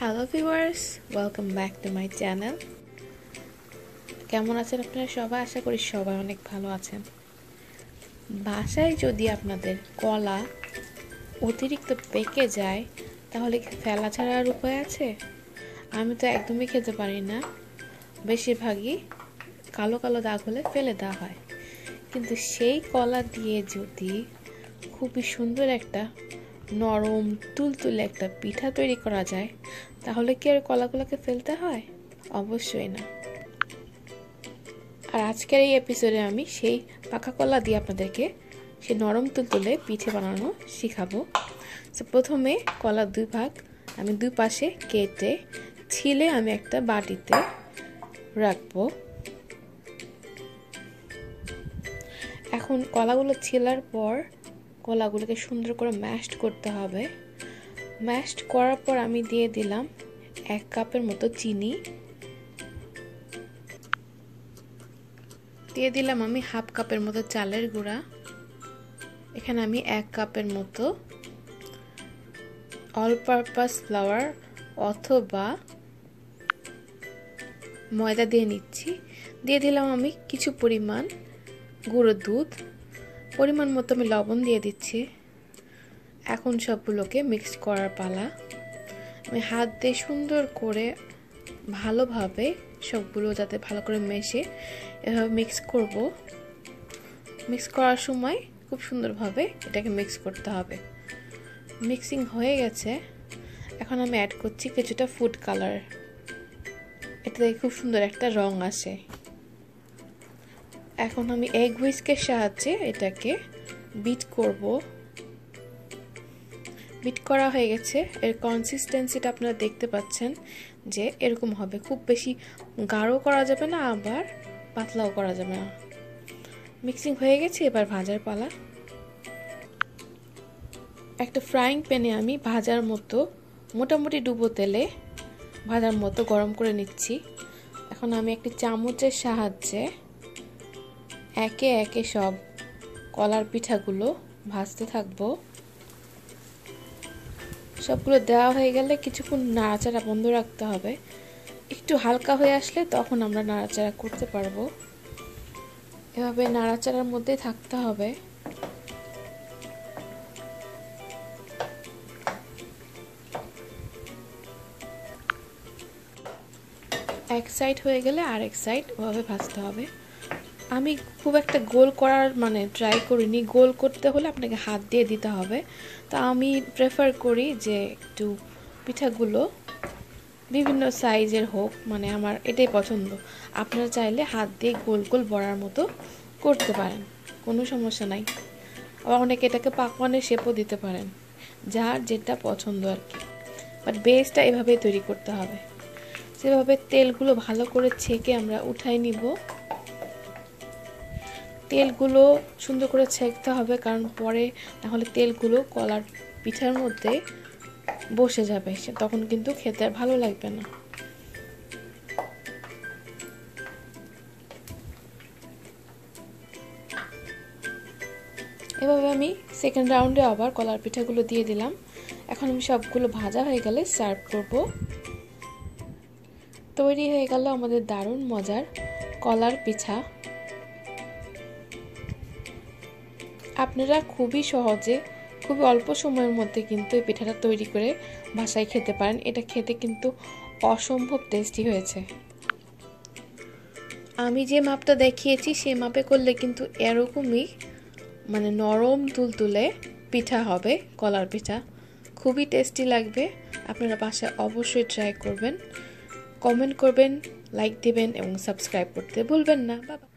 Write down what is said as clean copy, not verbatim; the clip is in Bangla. Hello viewers welcome back to my channel केमन आছেন আপনারা সবাই আশা করি সবাই অনেক ভালো আছেন। বাসায় যদি আপনাদের কলা অতিরিক্ত পেকে যায় তাহলে কি ফেলা ছাড়ার উপায় আছে? আমি তো একদমই খেতে পারি না, বেশিরভাগই কালো কালো দাগ হলে ফেলে দেওয়া হয়। কিন্তু সেই কলা দিয়ে যদি খুবই সুন্দর একটা নরম তুলতুলে একটা পিঠা তৈরি করা যায় তাহলে কি আর কলাগুলোকে ফেলতে হয়? অবশ্যই না। আর আজকের এই এপিসোডে আমি সেই পাকা কলা দিয়ে আপনাদেরকে সেই নরম তুলতুলে পিঠে বানানো শেখাবো। তো প্রথমে কলা দুই ভাগ আমি দুই পাশে কেটে ছিলে আমি একটা বাটিতে রাখবো। এখন কলাগুলো ছিলার পর কলাগুলোকে সুন্দর করে ম্যাশড করতে হবে। ম্যাশড করার পর আমি দিয়ে দিলাম এক কাপের মতো চিনি, দিয়ে দিলাম আমি হাফ কাপের মতো চালের গুঁড়া, এখানে আমি এক কাপের মতো অল পারপাস ফ্লাওয়ার অথবা ময়দা দিয়ে নিচ্ছি, দিয়ে দিলাম আমি কিছু পরিমাণ গুঁড়ো দুধ, পরিমাণ মতো আমি লবণ দিয়ে দিচ্ছি। এখন সবগুলোকে মিক্স করার পালা। আমি হাত দিয়ে সুন্দর করে ভালোভাবে সবগুলো যাতে ভালো করে মেশে এভাবে মিক্স করব। মিক্স করার সময় খুব সুন্দরভাবে এটাকে মিক্স করতে হবে। মিক্সিং হয়ে গেছে, এখন আমি অ্যাড করছি কিছুটা ফুড কালার, এতে খুব সুন্দর একটা রং আসে। এখন আমি এগ হুইস্কের সাহায্যে এটাকে বিট করব। বিট করা হয়ে গেছে, এর কনসিস্টেন্সিটা আপনারা দেখতে পাচ্ছেন যে এরকম হবে, খুব বেশি গাঢ় করা যাবে না আবার পাতলাও করা যাবে না। মিক্সিং হয়ে গেছে, এবার ভাজার পালা। একটা ফ্রাইং প্যানে আমি ভাজার মতো মোটামুটি ডুবো তেলে ভাজার মতো গরম করে নিচ্ছি। এখন আমি একটি চামচের সাহায্যে একে একে সব কলার পিঠাগুলো ভাজতে থাকবো। সবগুলো দেওয়া হয়ে গেলে কিছুক্ষণ নাড়াচাড়া বন্ধ রাখতে হবে, একটু হালকা হয়ে আসলে তখন আমরা নাড়াচাড়া করতে পারবো। এভাবে নাড়াচাড়ার মধ্যে থাকতে হবে। এক সাইড হয়ে গেলে আরেক সাইড ওভাবে ভাজতে হবে। আমি খুব একটা গোল করার ট্রাই করিনি, গোল করতে হলে আপনাকে হাত দিয়ে দিতে হবে। তা আমি প্রেফার করি যে একটু পিঠাগুলো বিভিন্ন সাইজের হোক, আমার এটাই পছন্দ। আপনারা চাইলে হাত দিয়ে গোল গোল বড়ার মতো করতে পারেন, কোনো সমস্যা নাই। আবার অনেকে এটাকে পাকওয়ানের শেপও দিতে পারেন, যার যেটা পছন্দ আর কি। বাট বেসটা এভাবেই তৈরি করতে হবে। সেভাবে তেলগুলো ভালো করে ছেঁকে আমরা উঠাই নিব। তেলগুলো সুন্দর করে ছেঁকতে হবে, কারণ পরে তাহলে তেলগুলো কলার পিঠার মধ্যে বসে যাবে, তখন কিন্তু খেতে আর ভালো লাগবে না। এভাবে আমি সেকেন্ড রাউন্ডে আবার কলার পিঠাগুলো দিয়ে দিলাম। এখন আমি সবগুলো ভাজা হয়ে গেলে সার্ভ করব। তৈরি হয়ে গেল আমাদের দারুণ মজার কলার পিঠা। আপনারা খুবই সহজে খুবই অল্প সময়ের মধ্যে কিন্তু এই পিঠাটা তৈরি করে বাসায় খেতে পারেন। এটা খেতে কিন্তু অসম্ভব টেস্টি হয়েছে। আমি যে মাপটা দেখিয়েছি সেই মাপে করলে কিন্তু এরকমই নরম তুলতুলে পিঠা হবে, কলার পিঠা খুবই টেস্টি লাগবে। আপনারা বাসায় অবশ্যই ট্রাই করবেন, কমেন্ট করবেন, লাইক দেবেন এবং সাবস্ক্রাইব করতে ভুলবেন না। বাবা।